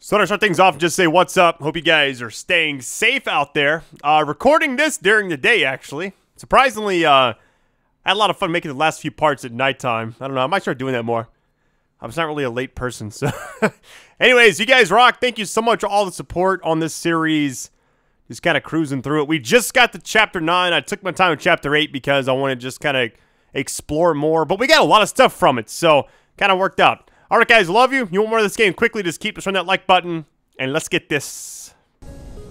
So to start things off, just say what's up. Hope you guys are staying safe out there. Recording this during the day, actually. Surprisingly, I had a lot of fun making the last few parts at nighttime. I don't know, I might start doing that more. I was not really a late person, so... Anyways, you guys rock. Thank you so much for all the support on this series. Just kind of cruising through it. We just got to Chapter 9. I took my time with Chapter 8 because I want to just kind of explore more. But we got a lot of stuff from it, so kind of worked out. All right, guys, love you. You want more of this game quickly, just keep pushing that like button, and let's get this.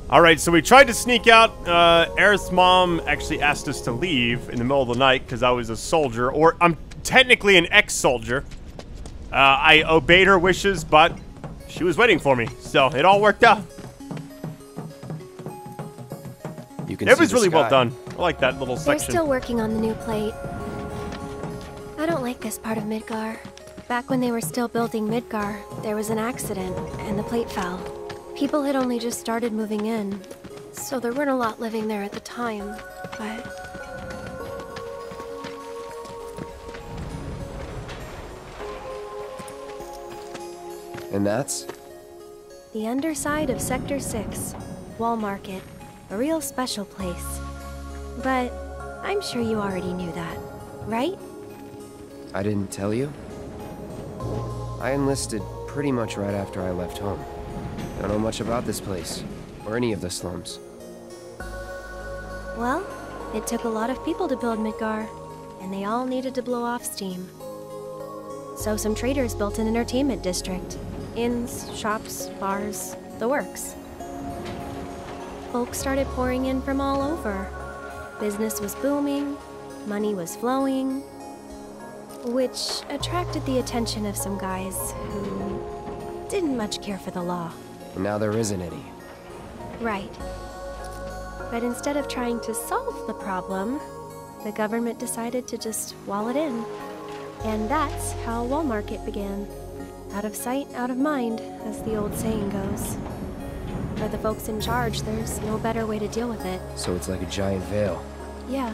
All right, so we tried to sneak out. Aerith's mom actually asked us to leave in the middle of the night because I was a soldier, or I'm technically an ex-soldier. I obeyed her wishes, but she was waiting for me, so it all worked out. It was really well done. I like that little section. They're still working on the new plate. I don't like this part of Midgar. Back when they were still building Midgar, there was an accident, and the plate fell. People had only just started moving in, so there weren't a lot living there at the time, but... And that's? The underside of Sector 6, Wall Market, a real special place. But I'm sure you already knew that, right? I didn't tell you? I enlisted pretty much right after I left home. Don't know much about this place, or any of the slums. Well, it took a lot of people to build Midgar, and they all needed to blow off steam. So some traders built an entertainment district. Inns, shops, bars, the works. Folk started pouring in from all over. Business was booming, money was flowing, which attracted the attention of some guys who didn't much care for the law. And now there isn't any. Right. But instead of trying to solve the problem, the government decided to just wall it in. And that's how Wall Market began. Out of sight, out of mind, as the old saying goes. For the folks in charge, there's no better way to deal with it. So it's like a giant veil. Yeah.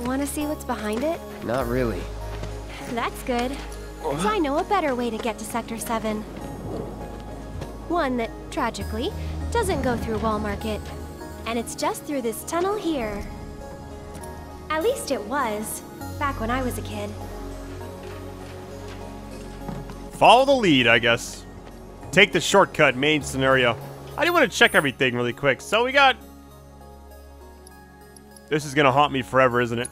Want to see what's behind it? Not really. That's good. 'Cause I know a better way to get to Sector 7. One that, tragically, doesn't go through Wall Market. And it's just through this tunnel here. At least it was, back when I was a kid. Follow the lead, I guess. Take the shortcut, main scenario. I do want to check everything really quick. So we got... This is going to haunt me forever, isn't it?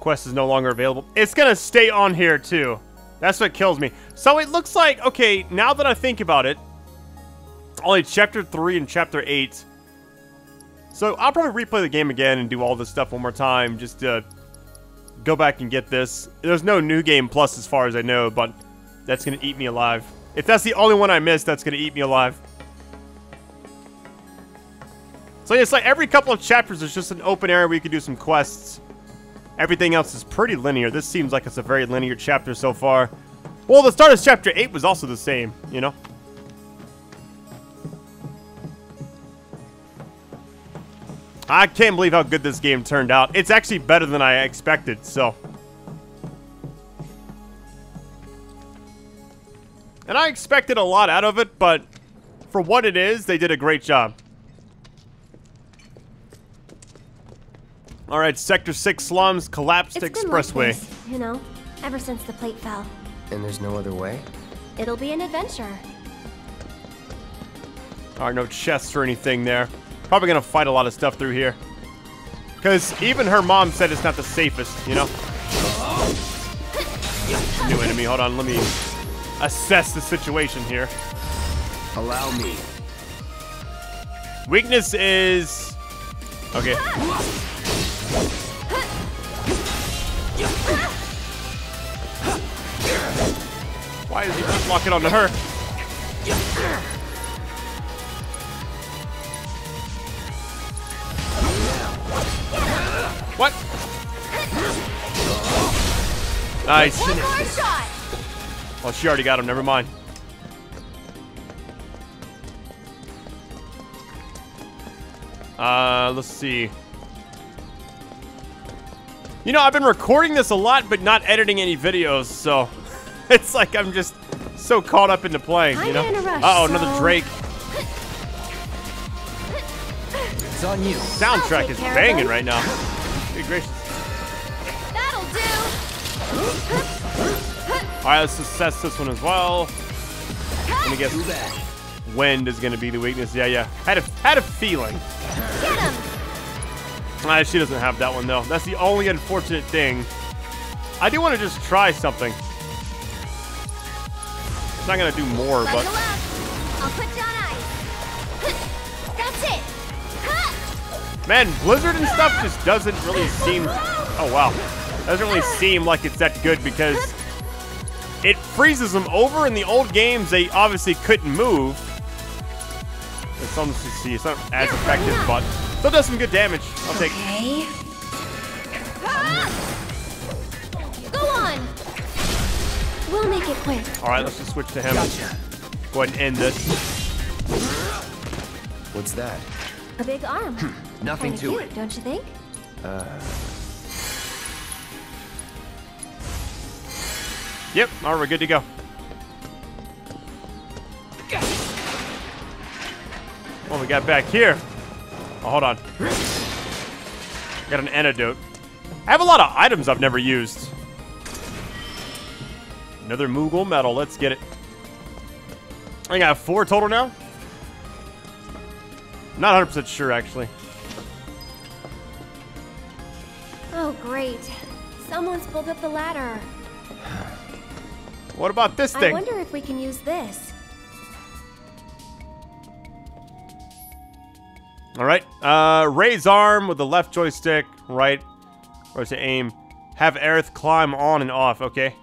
Quest is no longer available. It's going to stay on here, too. That's what kills me. So it looks like, okay, now that I think about it, only Chapter 3 and Chapter 8. So I'll probably replay the game again and do all this stuff one more time just to go back and get this. There's no new game plus as far as I know, but that's going to eat me alive. If that's the only one I missed, that's going to eat me alive. So it's like every couple of chapters is just an open area where you can do some quests. Everything else is pretty linear. This seems like it's a very linear chapter so far. Well, the start of Chapter 8 was also the same, you know? I can't believe how good this game turned out. It's actually better than I expected, so... And I expected a lot out of it, but... For what it is, they did a great job. All right, Sector 6 slums collapsed expressway. It's been like this, you know, ever since the plate fell. And there's no other way? It'll be an adventure. All right, no chests or anything there. Probably gonna fight a lot of stuff through here. Because even her mom said it's not the safest, you know? New enemy, hold on, let me assess the situation here. Allow me. Weakness is... Okay. Why is he just locking onto her? What? Nice. Oh, she already got him. Never mind. Let's see. You know, I've been recording this a lot, but not editing any videos, so It's like I'm just so caught up into playing, you know? Uh-oh, another Drake. It's on you. Soundtrack is banging right now. Good gracious. That'll do. Alright, let's just test this one as well. Let me guess. Wind is gonna be the weakness. Yeah, yeah. Had a feeling. Get him. She doesn't have that one though. That's the only unfortunate thing. I do want to just try something. It's not gonna do more, but. I'll put you on ice. That's it. Ha! Man, Blizzard and stuff just doesn't really seem. Oh wow, doesn't really seem like it's that good because it freezes them over. In the old games, they obviously couldn't move. It's almost it's not as effective, but still does some good damage. I'll take. Okay. Go on. We'll make it quick. All right, let's just switch to him. Gotcha. Go ahead and end this. What's that? A big arm. Nothing kinda to cute, it, don't you think? Yep. All right, we're good to go. What we got back here? Oh, hold on. Got an antidote. I have a lot of items I've never used. Another Moogle medal. Let's get it. I got 4 total now. Not 100% sure, actually. Oh, great. Someone's pulled up the ladder. What about this thing? I wonder if we can use this. All right. Raise arm with the left joystick, right, or to aim. Have Aerith climb on and off. Okay.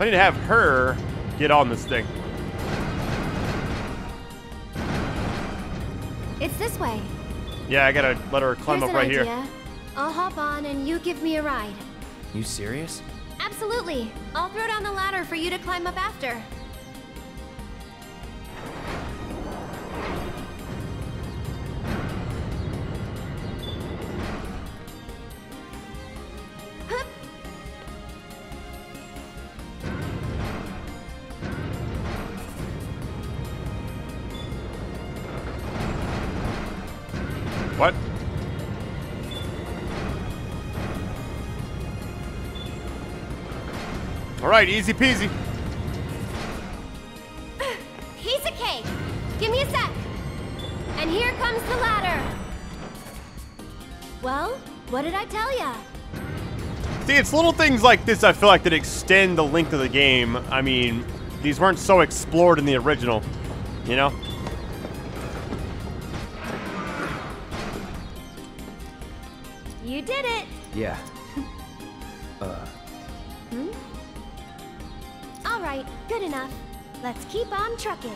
I need to have her get on this thing. It's this way. Yeah, I gotta let her climb up right here. I'll hop on and you give me a ride. You serious? Absolutely. I'll throw down the ladder for you to climb up after. What? All right, easy peasy. Piece of cake. Give me a sec. And here comes the ladder. Well, what did I tell ya? See, it's little things like this I feel like that extend the length of the game. I mean, these weren't so explored in the original, you know? You did it. Yeah. Alright, good enough. Let's keep on trucking.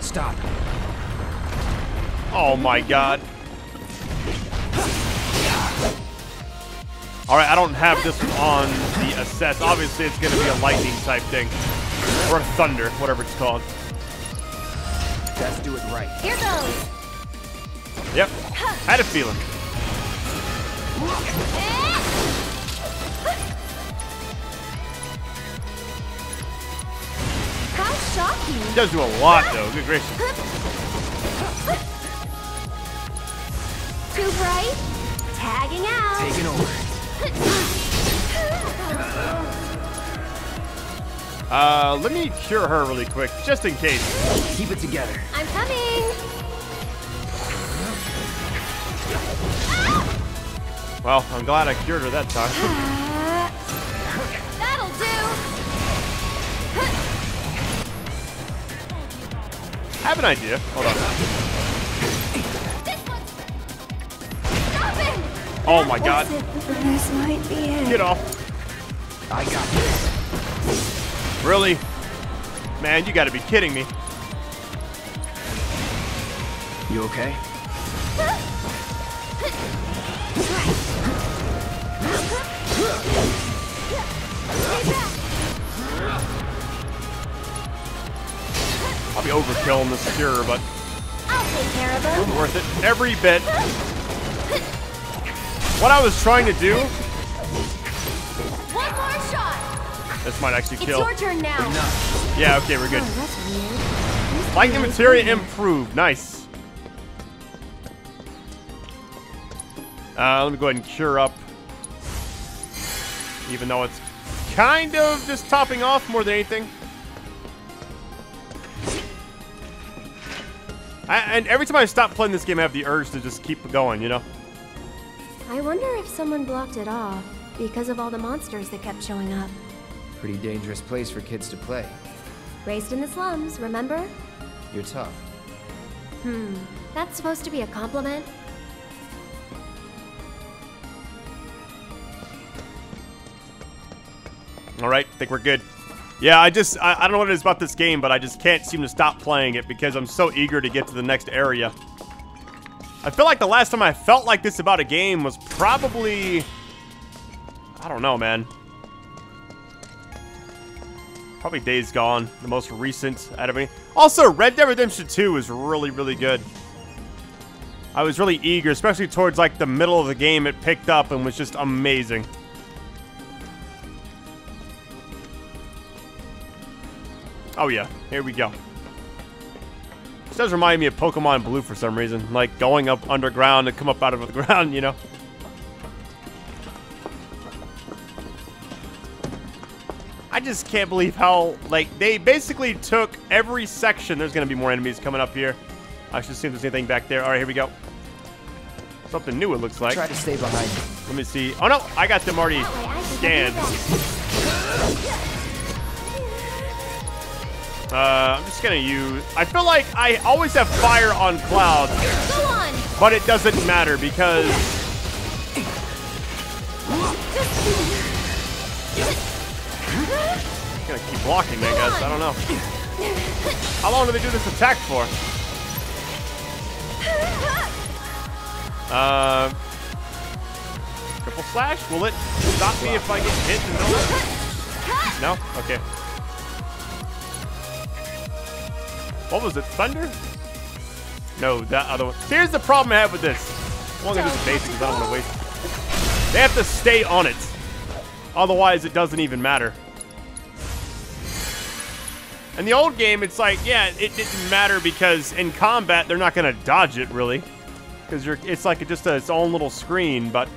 Stop. Oh my god. Alright, I don't have this one on the assess. Obviously, it's going to be a lightning type thing. Or a thunder, whatever it's called. Let's do it right. Here goes. Yep. Had a feeling. How shocking! He does do a lot, though. Good gracious. Too bright. Tagging out. Taking over. Let me cure her really quick, just in case. Keep it together. I'm coming. Well, I'm glad I cured her that time. That'll do. I have an idea. Hold on. Stop it. Oh my god. This might be it. Get off. I got this. Really? Man, you gotta be kidding me. You okay? Stay back. I'll be overkill in this cure, but it was worth it. Every bit. What I was trying to do. One more shot. This might actually kill. It's your turn now. No. Yeah, okay, we're good. Oh, lightning materia improved. Nice. Let me go ahead and cure up. Even though it's kind of just topping off more than anything. And every time I stop playing this game, I have the urge to just keep going, you know? I wonder if someone blocked it off because of all the monsters that kept showing up. Pretty dangerous place for kids to play. Raised in the slums, remember? You're tough. That's supposed to be a compliment? Alright, I think we're good. Yeah, I don't know what it is about this game, but I just can't seem to stop playing it because I'm so eager to get to the next area. I feel like the last time I felt like this about a game was probably... I don't know, man. Probably Days Gone, the most recent out of me. Also, Red Dead Redemption 2 is really, really good. I was really eager, especially towards like the middle of the game. It picked up and was just amazing. Oh yeah, here we go. This does remind me of Pokemon Blue for some reason. Like going up underground and come up out of the ground, you know? I just can't believe how, like, they basically took every section. There's gonna be more enemies coming up here. I should see if there's anything back there. All right, here we go. Something new, it looks like. Try to stay behind. Let me see. Oh no, I got them already scanned. I'm just gonna use... I feel like I always have fire on Cloud, but it doesn't matter because... I'm gonna keep blocking, I guess. I don't know. How long do they do this attack for? Triple slash? Will it stop me if I get hit? And no? Okay. What was it? Thunder? No, that other one. Here's the problem I have with this. I'm only gonna do the basics. I don't wanna waste it. They have to stay on it. Otherwise, it doesn't even matter. In the old game, it's like, yeah, it didn't matter because in combat, they're not gonna dodge it, really. Because it's like just its own little screen, but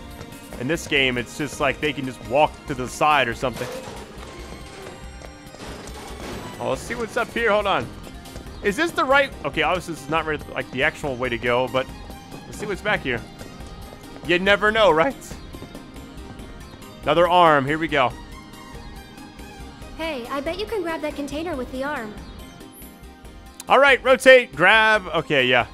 in this game, it's just like they can just walk to the side or something. Oh, let's see what's up here. Hold on. Is this the right... Okay, obviously this is not really, like, the actual way to go, but let's see what's back here. You never know, right? Another arm. Here we go. Hey, I bet you can grab that container with the arm. All right, rotate, grab. Okay, yeah.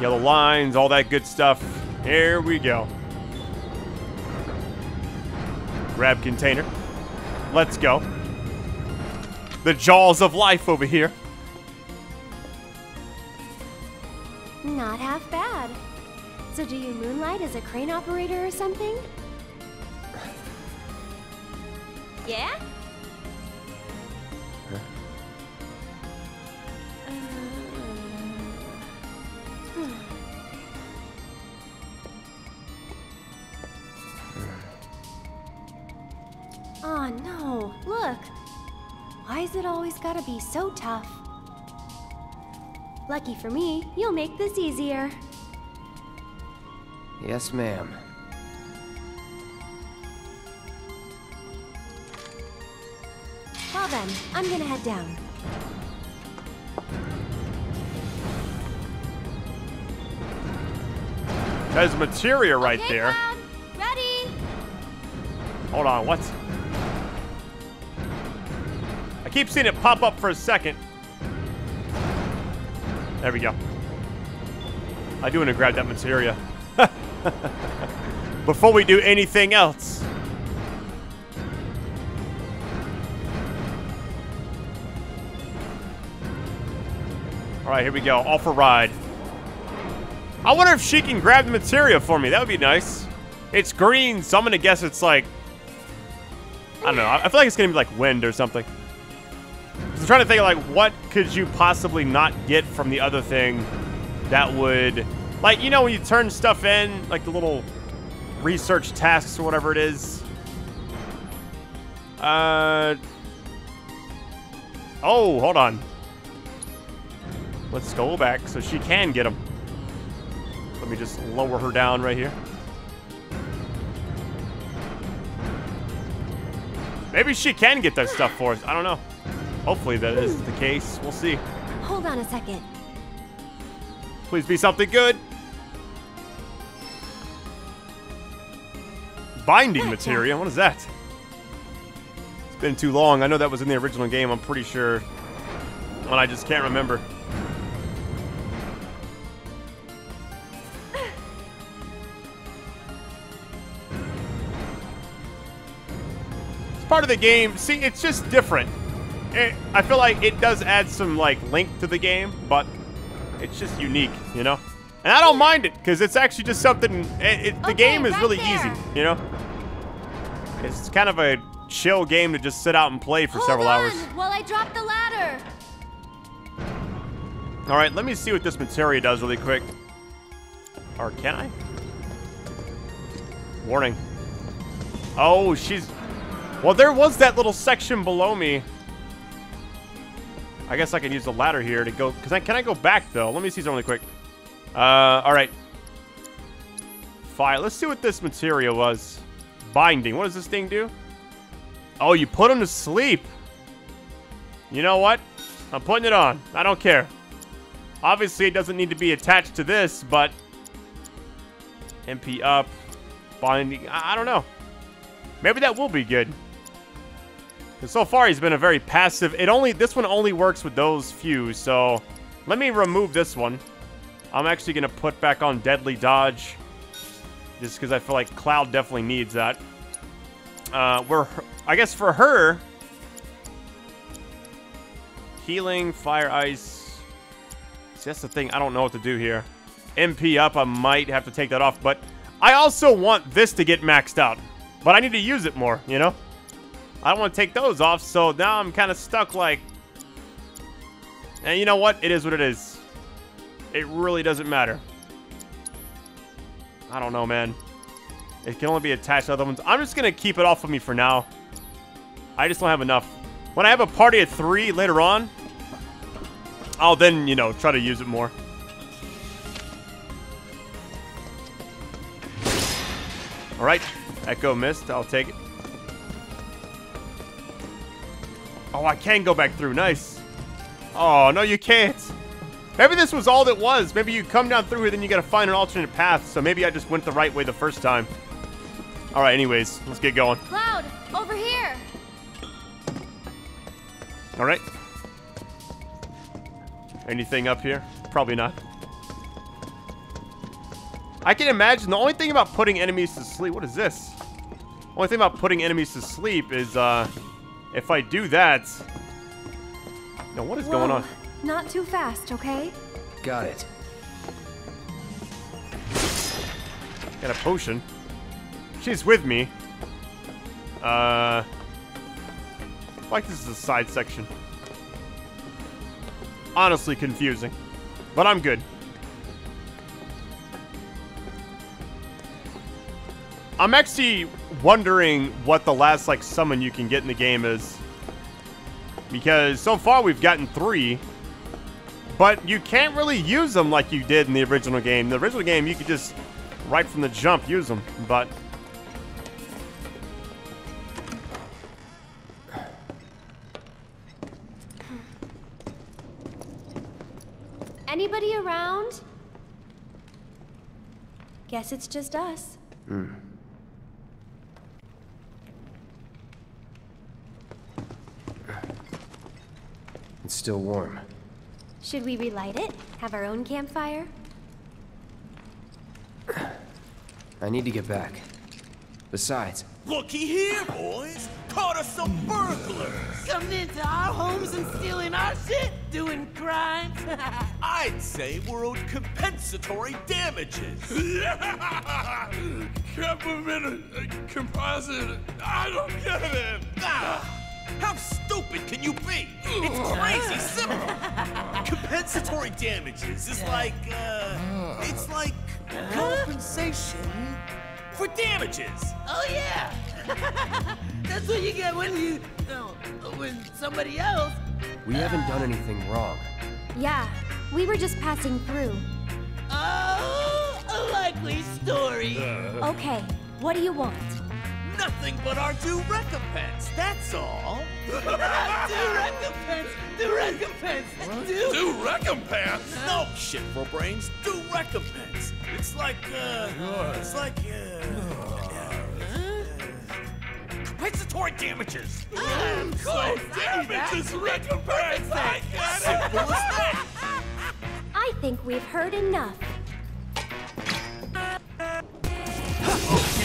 Yellow lines, all that good stuff. Here we go. Grab container. Let's go. The jaws of life over here. Not half bad. So do you moonlight as a crane operator or something? Yeah? Huh? Oh no, look. Why is it always gotta be so tough? Lucky for me, you'll make this easier. Yes, ma'am. Well then, I'm gonna head down. There's materia right there. Cloud, ready? Hold on, what? Keep seeing it pop up for a second. There we go. I do want to grab that materia. Before we do anything else. All right, here we go. Off a ride. I wonder if she can grab the materia for me. That would be nice. It's green, so I'm going to guess it's like... I don't know. I feel like it's going to be like wind or something. I'm trying to think, like, what could you possibly not get from the other thing that would... Like, you know when you turn stuff in, like the little research tasks or whatever it is? Oh, hold on. Let's go back so she can get them. Let me just lower her down right here. Maybe she can get that stuff for us. I don't know. Hopefully that is the case. We'll see. Hold on a second. Please be something good. Binding material? What is that? It's been too long. I know that was in the original game, I'm pretty sure. But I just can't remember. It's part of the game. See, it's just different. I feel like it does add some, like, link to the game, but it's just unique, you know? And I don't mind it, because it's actually just something... the game is really easy, you know? It's kind of a chill game to just sit out and play for several hours. While I drop the ladder. All right, let me see what this materia does really quick. Or can I? Warning. Oh, she's... Well, there was that little section below me. I guess I can use the ladder here to go... Can I go back, though? Let me see something really quick. All right. Fine. Let's see what this material was. Binding. What does this thing do? Oh, you put him to sleep. You know what? I'm putting it on. I don't care. Obviously, it doesn't need to be attached to this, but... MP up. Binding. I don't know. Maybe that will be good. Because so far, he's been a very passive... This one only works with those few, so... Let me remove this one. I'm actually going to put back on Deadly Dodge. Just because I feel like Cloud definitely needs that. I guess for her... Healing, Fire, Ice... See, that's the thing. I don't know what to do here. MP up. I might have to take that off, but... I also want this to get maxed out. But I need to use it more, you know? I don't want to take those off, so now I'm kind of stuck like... And you know what? It is what it is. It really doesn't matter. I don't know, man. It can only be attached to other ones. I'm just going to keep it off of me for now. I just don't have enough. When I have a party of 3 later on, I'll then, you know, try to use it more. All right. Echo Mist. I'll take it. Oh, I can go back through. Nice. Oh, no, you can't. Maybe this was all that was. Maybe you come down through here, then you got to find an alternate path. So maybe I just went the right way the first time. All right, anyways, let's get going. Cloud, over here. All right. Anything up here? Probably not. I can imagine the only thing about putting enemies to sleep. What is this? Only thing about putting enemies to sleep is... If I do that... Now, what is going on? Not too fast, okay? Got it. Got a potion. She's with me. Like, this is a side section. Honestly confusing. But I'm good. I'm actually wondering what the last, like, summon you can get in the game is. Because so far we've gotten 3. But you can't really use them like you did in the original game. In the original game, you could just, right from the jump, use them. But... Anybody around? Guess it's just us. Hmm. It's still warm. Should we relight it? Have our own campfire? I need to get back. Besides... Looky here, boys! Caught us some burglars! Coming into our homes and stealing our shit? Doing crimes? I'd say we're owed compensatory damages! Government composite... I don't get it! Ah. How stupid can you be? It's crazy simple. Compensatory damages is like, it's like compensation for damages. Oh, yeah. That's what you get when you, when somebody else. We haven't done anything wrong. Yeah, we were just passing through. Oh, a likely story. Okay, what do you want? Nothing but our due recompense, that's all. Due recompense, due recompense, due recompense? No shit for brains, due recompense. It's like, compensatory damages. Of course, so damages, recompense, I got it. Simple as that. I think we've heard enough.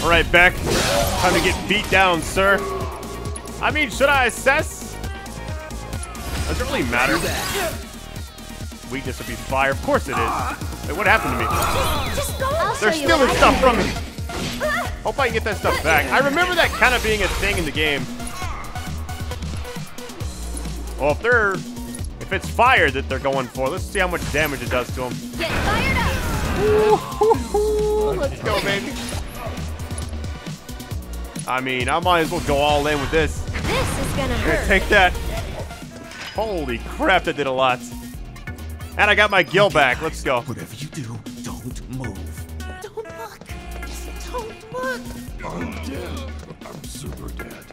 All right, Beck. Time to get beat down, sir. I mean, should I assess? Does it really matter? Weakness would be fire. Of course it is. Wait, what happened to me? Just go. They're stealing stuff from me. Hope I can get that stuff back. I remember that kind of being a thing in the game. Well, if it's fire that they're going for, let's see how much damage it does to them. Get fired up. Ooh, let's go, baby. I mean, I might as well go all in with this. This is gonna hurt. Take that. Holy crap, that did a lot. And I got my gill back. Let's go. Whatever you do, don't move. Don't look. Just don't look. I'm dead. I'm super dead.